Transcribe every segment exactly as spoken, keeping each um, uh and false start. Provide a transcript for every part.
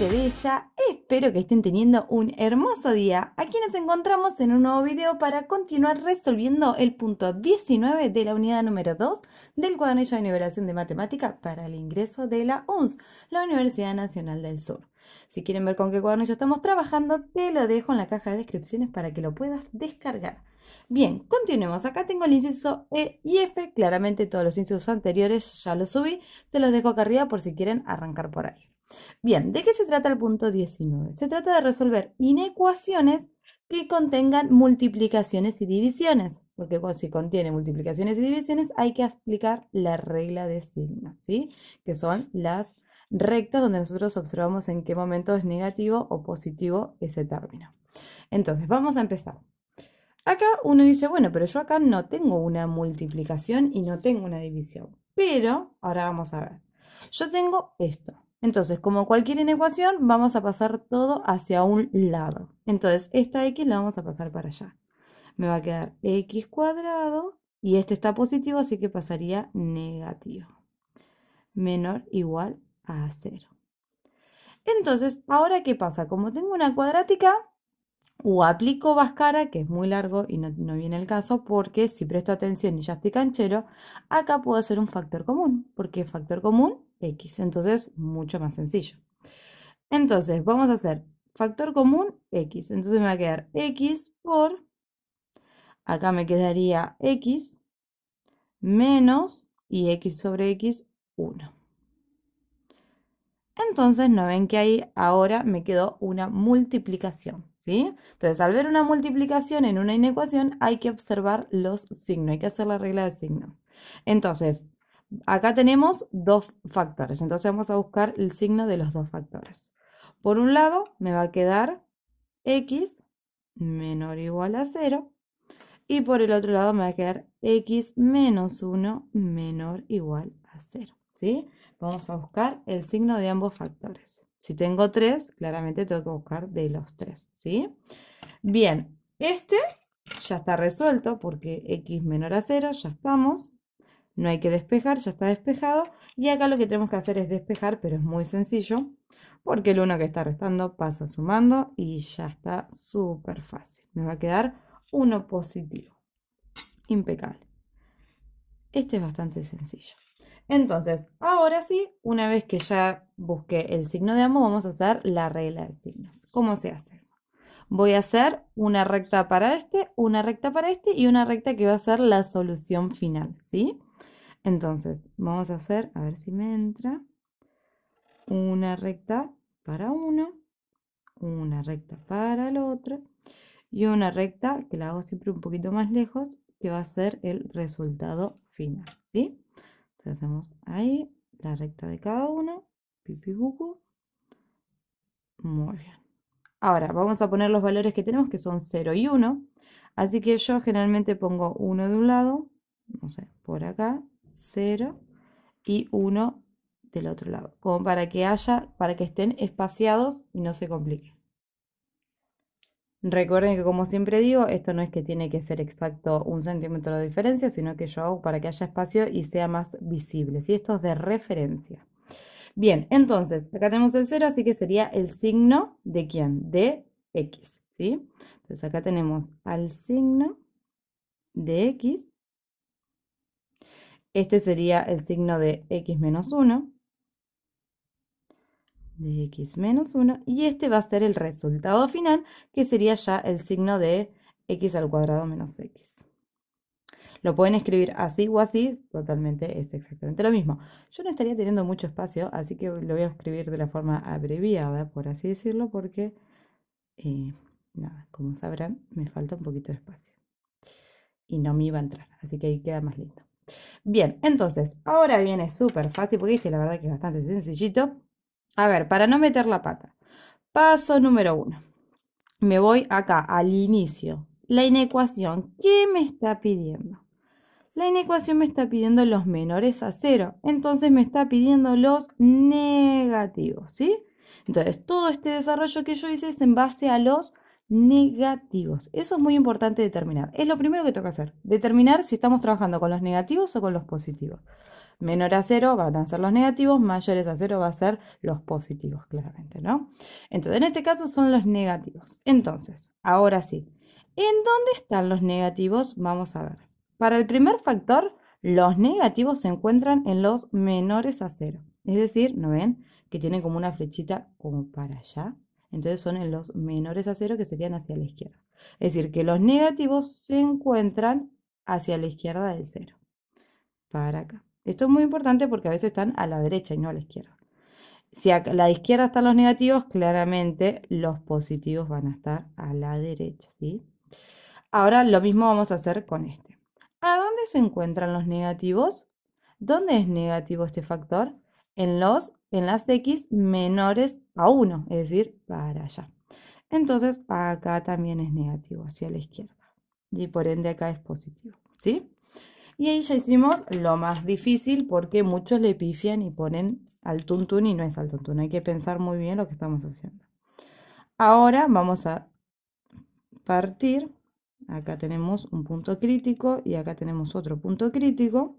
gente bella, espero que estén teniendo un hermoso día. Aquí nos encontramos en un nuevo video para continuar resolviendo el punto diecinueve de la unidad número dos del cuadernillo de nivelación de matemática para el ingreso de la U N S, la Universidad Nacional del Sur. Si quieren ver con qué cuadernillo estamos trabajando, te lo dejo en la caja de descripciones para que lo puedas descargar. Bien, continuemos. Acá tengo el inciso E y F. Claramente todos los incisos anteriores ya los subí. Te los dejo acá arriba por si quieren arrancar por ahí. Bien, ¿de qué se trata el punto diecinueve? Se trata de resolver inecuaciones que contengan multiplicaciones y divisiones. Porque si contiene multiplicaciones y divisiones hay que aplicar la regla de signos, ¿sí? Que son las rectas donde nosotros observamos en qué momento es negativo o positivo ese término. Entonces, vamos a empezar. Acá uno dice, bueno, pero yo acá no tengo una multiplicación y no tengo una división. Pero, ahora vamos a ver, yo tengo esto. Entonces, como cualquier inecuación, vamos a pasar todo hacia un lado. Entonces, esta X la vamos a pasar para allá. Me va a quedar X cuadrado y este está positivo, así que pasaría negativo. Menor igual a cero. Entonces, ¿ahora qué pasa? Como tengo una cuadrática, o aplico Bhaskara, que es muy largo y no, no viene el caso, porque si presto atención y ya estoy canchero, acá puedo hacer un factor común, porque factor común, X, entonces mucho más sencillo. Entonces vamos a hacer factor común, X, entonces me va a quedar X por, acá me quedaría X, menos, y X sobre X, uno. Entonces, ¿no ven que ahí ahora me quedó una multiplicación? ¿Sí? Entonces, al ver una multiplicación en una inecuación, hay que observar los signos, hay que hacer la regla de signos. Entonces, acá tenemos dos factores, entonces vamos a buscar el signo de los dos factores. Por un lado, me va a quedar X menor o igual a cero, y por el otro lado me va a quedar X menos uno menor o igual a cero, ¿sí? Vamos a buscar el signo de ambos factores. Si tengo tres, claramente tengo que buscar de los tres, ¿sí? Bien, este ya está resuelto porque X menor a cero, ya estamos. No hay que despejar, ya está despejado. Y acá lo que tenemos que hacer es despejar, pero es muy sencillo. Porque el uno que está restando pasa sumando y ya está súper fácil. Me va a quedar uno positivo. Impecable. Este es bastante sencillo. Entonces, ahora sí, una vez que ya busqué el signo de ambos, vamos a hacer la regla de signos. ¿Cómo se hace eso? Voy a hacer una recta para este, una recta para este y una recta que va a ser la solución final, ¿sí? Entonces, vamos a hacer, a ver si me entra, una recta para uno, una recta para el otro y una recta, que la hago siempre un poquito más lejos, que va a ser el resultado final, ¿sí? Entonces hacemos ahí la recta de cada uno, pipi cucu. Muy bien. Ahora vamos a poner los valores que tenemos, que son cero y uno. Así que yo generalmente pongo uno de un lado, no sé, por acá, cero y uno del otro lado. Como para que haya, para que estén espaciados y no se complique. Recuerden que, como siempre digo, esto no es que tiene que ser exacto un centímetro de diferencia, sino que yo hago para que haya espacio y sea más visible, ¿sí? Esto es de referencia. Bien, entonces, acá tenemos el cero, así que sería el signo de ¿quién? De X, ¿sí? Entonces acá tenemos al signo de X. Este sería el signo de X menos uno. De X menos uno, y este va a ser el resultado final, que sería ya el signo de X al cuadrado menos X. Lo pueden escribir así o así, totalmente es exactamente lo mismo. Yo no estaría teniendo mucho espacio, así que lo voy a escribir de la forma abreviada, por así decirlo, porque, eh, nada, como sabrán, me falta un poquito de espacio. Y no me iba a entrar, así que ahí queda más lindo. Bien, entonces, ahora viene súper fácil, porque este la verdad que es bastante sencillito. A ver, para no meter la pata, paso número uno. Me voy acá al inicio. La inecuación, ¿qué me está pidiendo? La inecuación me está pidiendo los menores a cero. Entonces me está pidiendo los negativos, ¿sí? Entonces todo este desarrollo que yo hice es en base a los negativos. Eso es muy importante determinar. Es lo primero que toca hacer. Determinar si estamos trabajando con los negativos o con los positivos. Menor a cero van a ser los negativos, mayores a cero van a ser los positivos, claramente, ¿no? Entonces, en este caso son los negativos. Entonces, ahora sí, ¿en dónde están los negativos? Vamos a ver. Para el primer factor, los negativos se encuentran en los menores a cero. Es decir, ¿no ven? Que tienen como una flechita como para allá. Entonces son en los menores a cero, que serían hacia la izquierda. Es decir, que los negativos se encuentran hacia la izquierda del cero. Para acá. Esto es muy importante porque a veces están a la derecha y no a la izquierda. Si a la izquierda están los negativos, claramente los positivos van a estar a la derecha, ¿sí? Ahora lo mismo vamos a hacer con este. ¿A dónde se encuentran los negativos? ¿Dónde es negativo este factor? En, los, en las X menores a uno, es decir, para allá. Entonces acá también es negativo, hacia la izquierda. Y por ende acá es positivo, ¿sí? Y ahí ya hicimos lo más difícil porque muchos le pifian y ponen al tuntún y no es al tuntún. Hay que pensar muy bien lo que estamos haciendo. Ahora vamos a partir. Acá tenemos un punto crítico y acá tenemos otro punto crítico.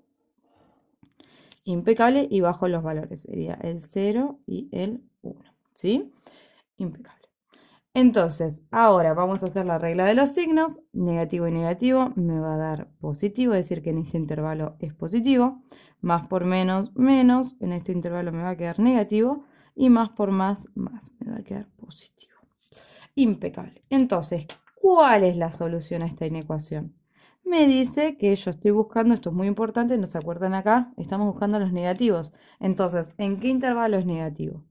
Impecable y bajo los valores. Sería el cero y el uno. ¿Sí? Impecable. Entonces, ahora vamos a hacer la regla de los signos, negativo y negativo me va a dar positivo, es decir que en este intervalo es positivo, más por menos, menos, en este intervalo me va a quedar negativo, y más por más, más, me va a quedar positivo. Impecable. Entonces, ¿cuál es la solución a esta inecuación? Me dice que yo estoy buscando, esto es muy importante, ¿no se acuerdan acá? Estamos buscando los negativos. Entonces, ¿en qué intervalo es negativo?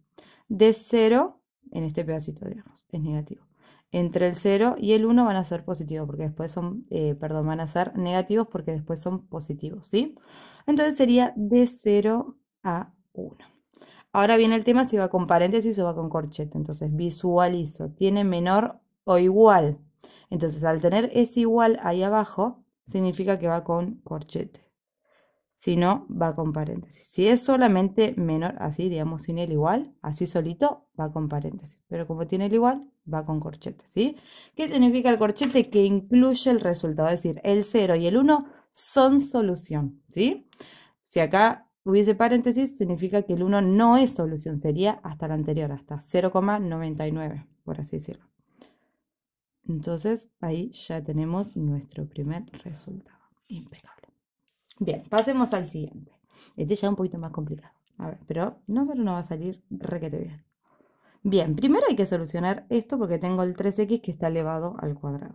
De cero. En este pedacito, digamos, es negativo. Entre el cero y el uno van a ser positivos, porque después son, eh, perdón, van a ser negativos porque después son positivos, ¿sí? Entonces sería de cero a uno. Ahora viene el tema si va con paréntesis o va con corchete. Entonces visualizo, tiene menor o igual. Entonces al tener es igual ahí abajo, significa que va con corchete. Si no, va con paréntesis. Si es solamente menor, así, digamos, sin el igual, así solito, va con paréntesis. Pero como tiene el igual, va con corchete, ¿sí? ¿Qué significa el corchete? Que incluye el resultado. Es decir, el cero y el uno son solución, ¿sí? Si acá hubiese paréntesis, significa que el uno no es solución. Sería hasta la anterior, hasta cero coma noventa y nueve, por así decirlo. Entonces, ahí ya tenemos nuestro primer resultado. Impecable. Bien, pasemos al siguiente. Este ya es un poquito más complicado. A ver, pero no solo nos va a salir requete bien. Bien, primero hay que solucionar esto porque tengo el tres x que está elevado al cuadrado.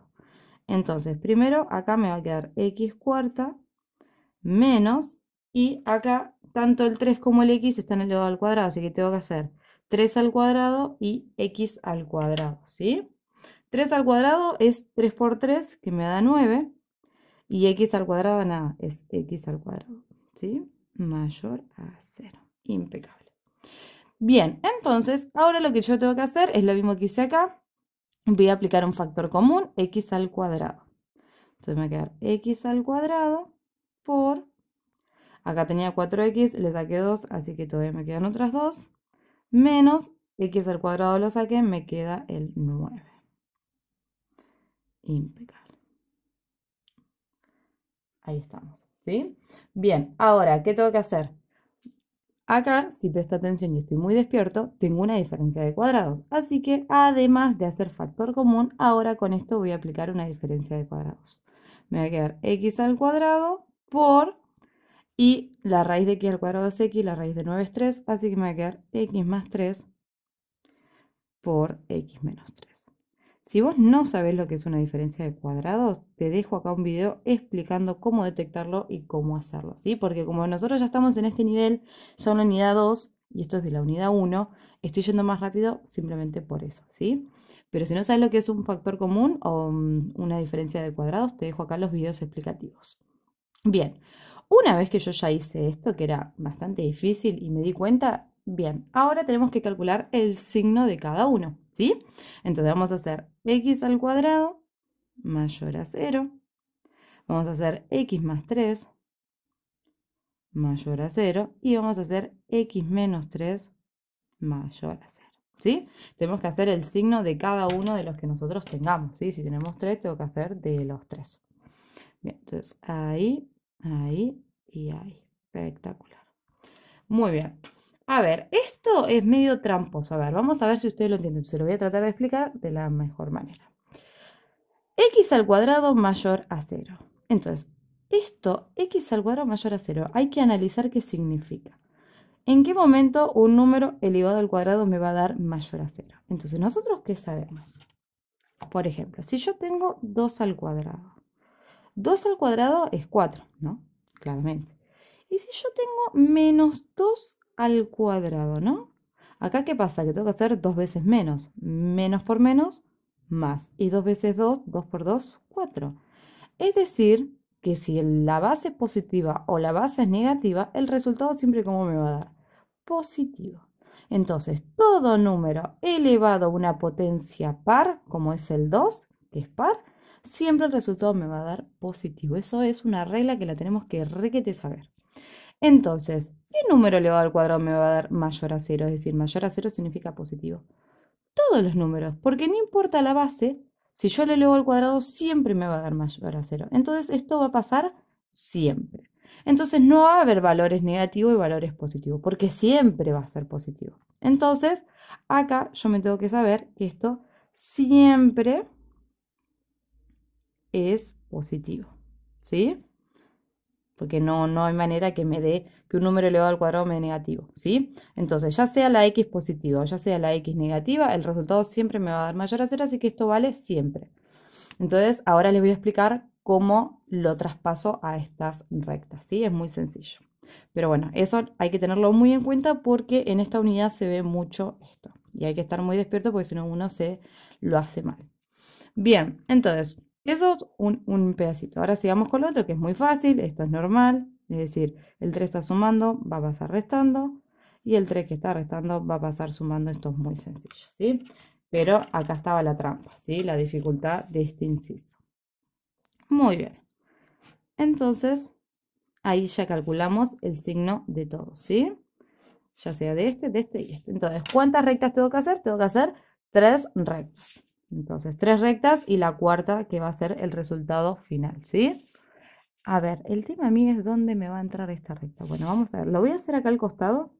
Entonces, primero acá me va a quedar x cuarta menos, y acá tanto el tres como el x están elevados al cuadrado, así que tengo que hacer tres al cuadrado y x al cuadrado, ¿sí? tres al cuadrado es tres por tres, que me da nueve. Y x al cuadrado nada, es x al cuadrado, ¿sí? Mayor a cero. Impecable. Bien, entonces, ahora lo que yo tengo que hacer es lo mismo que hice acá. Voy a aplicar un factor común, x al cuadrado. Entonces me va a quedar x al cuadrado por... Acá tenía cuatro x, le saqué dos, así que todavía me quedan otras dos. Menos x al cuadrado lo saqué, me queda el nueve. Impecable. Ahí estamos, ¿sí? Bien, ahora, ¿qué tengo que hacer? Acá, si presto atención y estoy muy despierto, tengo una diferencia de cuadrados. Así que, además de hacer factor común, ahora con esto voy a aplicar una diferencia de cuadrados. Me va a quedar x al cuadrado por... Y la raíz de x al cuadrado es x, la raíz de nueve es tres, así que me va a quedar x más tres por x menos tres. Si vos no sabés lo que es una diferencia de cuadrados, te dejo acá un video explicando cómo detectarlo y cómo hacerlo, ¿sí? Porque como nosotros ya estamos en este nivel, ya en la unidad dos, y esto es de la unidad uno, estoy yendo más rápido simplemente por eso, ¿sí? Pero si no sabes lo que es un factor común o una diferencia de cuadrados, te dejo acá los videos explicativos. Bien, una vez que yo ya hice esto, que era bastante difícil y me di cuenta... Bien, ahora tenemos que calcular el signo de cada uno, ¿sí? Entonces vamos a hacer x al cuadrado mayor a cero. Vamos a hacer x más tres mayor a cero. Y vamos a hacer x menos tres mayor a cero. ¿Sí? Tenemos que hacer el signo de cada uno de los que nosotros tengamos, ¿sí? Si tenemos tres, tengo que hacer de los tres. Bien, entonces ahí, ahí y ahí. Espectacular. Muy bien. A ver, esto es medio tramposo. A ver, vamos a ver si ustedes lo entienden. Se lo voy a tratar de explicar de la mejor manera. X al cuadrado mayor a cero. Entonces, esto, x al cuadrado mayor a cero, hay que analizar qué significa. ¿En qué momento un número elevado al cuadrado me va a dar mayor a cero? Entonces, ¿nosotros qué sabemos? Por ejemplo, si yo tengo dos al cuadrado. dos al cuadrado es cuatro, ¿no? Claramente. Y si yo tengo menos dos al cuadrado, ¿no? Acá, ¿qué pasa? Que tengo que hacer dos veces menos. Menos por menos, más. Y dos veces dos, dos por dos, cuatro. Es decir, que si la base es positiva o la base es negativa, el resultado siempre ¿cómo me va a dar? Positivo. Entonces, todo número elevado a una potencia par, como es el dos, que es par, siempre el resultado me va a dar positivo. Eso es una regla que la tenemos que requete saber. Entonces, ¿qué número elevado al cuadrado me va a dar mayor a cero? Es decir, mayor a cero significa positivo. Todos los números, porque no importa la base. Si yo le elevo al cuadrado, siempre me va a dar mayor a cero. Entonces, esto va a pasar siempre. Entonces, no va a haber valores negativos y valores positivos, porque siempre va a ser positivo. Entonces, acá yo me tengo que saber que esto siempre es positivo. ¿Sí? Porque no, no hay manera que me dé, que un número elevado al cuadrado me dé negativo, ¿sí? Entonces, ya sea la x positiva o ya sea la x negativa, el resultado siempre me va a dar mayor a cero, así que esto vale siempre. Entonces, ahora les voy a explicar cómo lo traspaso a estas rectas, ¿sí? Es muy sencillo. Pero bueno, eso hay que tenerlo muy en cuenta porque en esta unidad se ve mucho esto. Y hay que estar muy despierto porque si no uno se lo hace mal. Bien, entonces... Eso es un, un pedacito. Ahora sigamos con lo otro, que es muy fácil. Esto es normal. Es decir, el tres está sumando, va a pasar restando. Y el tres que está restando va a pasar sumando. Esto es muy sencillo, ¿sí? Pero acá estaba la trampa, ¿sí? La dificultad de este inciso. Muy bien. Entonces, ahí ya calculamos el signo de todos, ¿sí? Ya sea de este, de este y este. Entonces, ¿cuántas rectas tengo que hacer? Tengo que hacer tres rectas. Entonces, tres rectas y la cuarta que va a ser el resultado final, ¿sí? A ver, el tema a mí es dónde me va a entrar esta recta. Bueno, vamos a ver, lo voy a hacer acá al costado.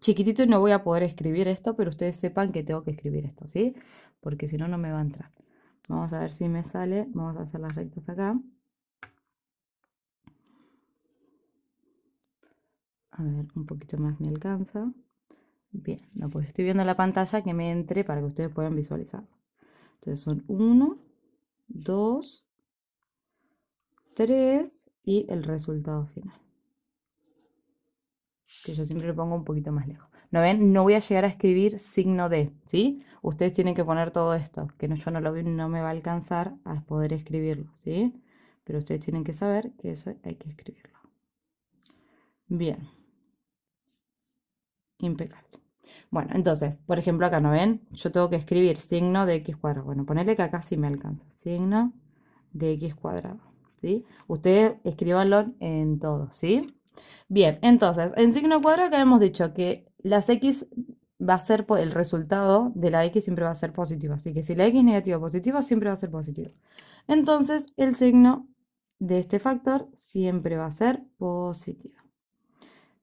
Chiquitito y no voy a poder escribir esto, pero ustedes sepan que tengo que escribir esto, ¿sí? Porque si no, no me va a entrar. Vamos a ver si me sale. Vamos a hacer las rectas acá. A ver, un poquito más me alcanza. Bien, no, pues estoy viendo la pantalla que me entre para que ustedes puedan visualizarlo. Entonces son uno, dos, tres y el resultado final. Que yo siempre lo pongo un poquito más lejos. ¿No ven? No voy a llegar a escribir signo de, ¿sí? Ustedes tienen que poner todo esto, que no, yo no lo vi, no me va a alcanzar a poder escribirlo, ¿sí? Pero ustedes tienen que saber que eso hay que escribirlo. Bien. Impecable. Bueno, entonces, por ejemplo, acá, ¿no ven? Yo tengo que escribir signo de x cuadrado. Bueno, ponerle que acá sí me alcanza. Signo de x cuadrado, ¿sí? Ustedes escribanlo en todo, ¿sí? Bien, entonces, en signo cuadrado acá hemos dicho que las x va a ser, el resultado de la x siempre va a ser positivo. Así que si la x es negativa o positiva, siempre va a ser positivo. Entonces, el signo de este factor siempre va a ser positivo.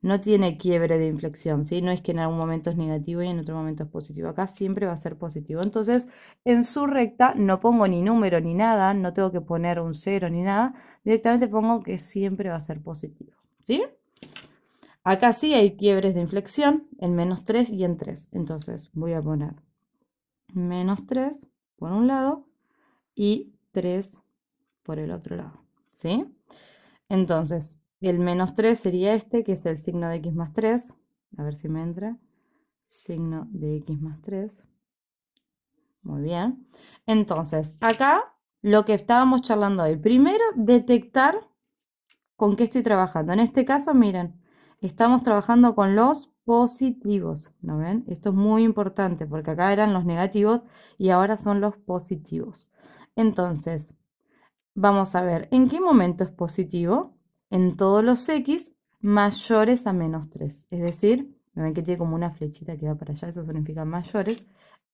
No tiene quiebre de inflexión, ¿sí? No es que en algún momento es negativo y en otro momento es positivo. Acá siempre va a ser positivo. Entonces, en su recta no pongo ni número ni nada, no tengo que poner un cero ni nada. Directamente pongo que siempre va a ser positivo, ¿sí? Acá sí hay quiebres de inflexión en menos tres y en tres. Entonces, voy a poner menos tres por un lado y tres por el otro lado, ¿sí? Entonces... El menos tres sería este, que es el signo de x más tres. A ver si me entra. Signo de x más tres. Muy bien. Entonces, acá lo que estábamos charlando hoy. Primero, detectar con qué estoy trabajando. En este caso, miren, estamos trabajando con los positivos. ¿No ven? Esto es muy importante porque acá eran los negativos y ahora son los positivos. Entonces, vamos a ver en qué momento es positivo. En todos los x mayores a menos tres, es decir, ¿No ven que tiene como una flechita que va para allá? Eso significa mayores.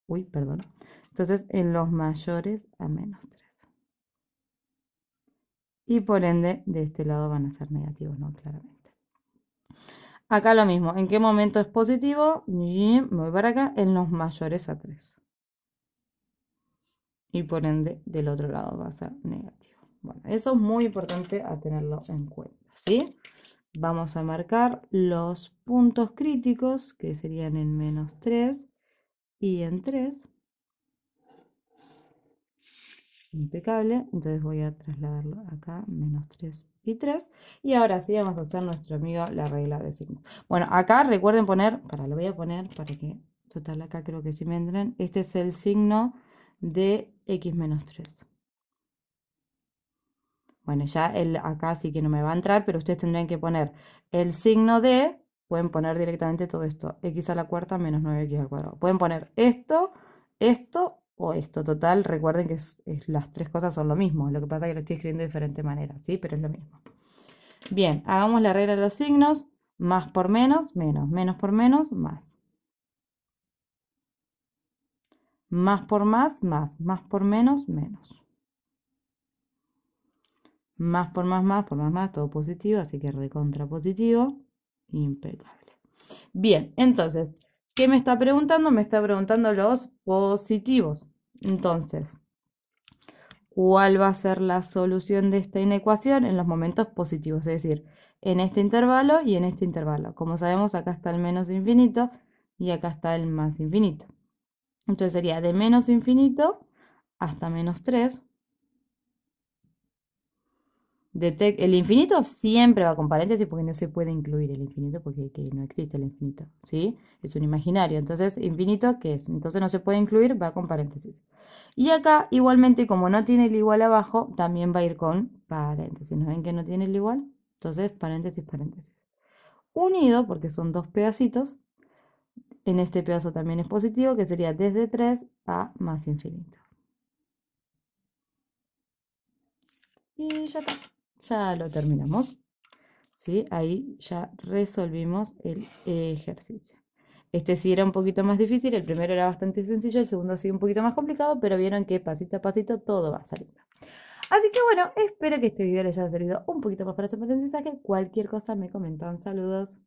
Uy, perdón. Entonces, en los mayores a menos tres. Y por ende, de este lado van a ser negativos, ¿no? Claramente. Acá lo mismo. ¿En qué momento es positivo? Y me voy para acá. En los mayores a tres. Y por ende, del otro lado va a ser negativo. Bueno, eso es muy importante a tenerlo en cuenta, ¿sí? Vamos a marcar los puntos críticos, que serían en menos tres y en tres. Impecable. Entonces voy a trasladarlo acá, menos tres y tres. Y ahora sí vamos a hacer nuestro amigo la regla de signos. Bueno, acá recuerden poner, para lo voy a poner para que, total, acá creo que sí me entren. Este es el signo de x menos tres. Bueno, ya el, acá sí que no me va a entrar, pero ustedes tendrían que poner el signo de, pueden poner directamente todo esto, x a la cuarta menos nueve x al cuadrado. Pueden poner esto, esto o esto. Total, recuerden que es, es, las tres cosas son lo mismo, lo que pasa es que lo estoy escribiendo de diferente manera, ¿sí? Pero es lo mismo. Bien, hagamos la regla de los signos, más por menos, menos, menos por menos, más. Más por más, más, más por menos, menos. Más por más, más por más, más, todo positivo, así que recontra positivo, impecable. Bien, entonces, ¿qué me está preguntando? Me está preguntando los positivos. Entonces, ¿cuál va a ser la solución de esta inecuación en los momentos positivos? Es decir, en este intervalo y en este intervalo. Como sabemos, acá está el menos infinito y acá está el más infinito. Entonces sería de menos infinito hasta menos tres. El infinito siempre va con paréntesis porque no se puede incluir el infinito porque que no existe el infinito, ¿sí? Es un imaginario, entonces infinito, ¿qué es? Entonces no se puede incluir, va con paréntesis. Y acá igualmente, como no tiene el igual abajo, también va a ir con paréntesis. ¿No ven que no tiene el igual? Entonces paréntesis, paréntesis. Unido, porque son dos pedacitos, en este pedazo también es positivo, que sería desde tres a más infinito. Y ya está. Ya lo terminamos, ¿sí? Ahí ya resolvimos el ejercicio. Este sí era un poquito más difícil, el primero era bastante sencillo, el segundo sí un poquito más complicado, pero vieron que pasito a pasito todo va saliendo. Así que bueno, espero que este video les haya servido un poquito más para su aprendizaje. Cualquier cosa me comentan. Saludos.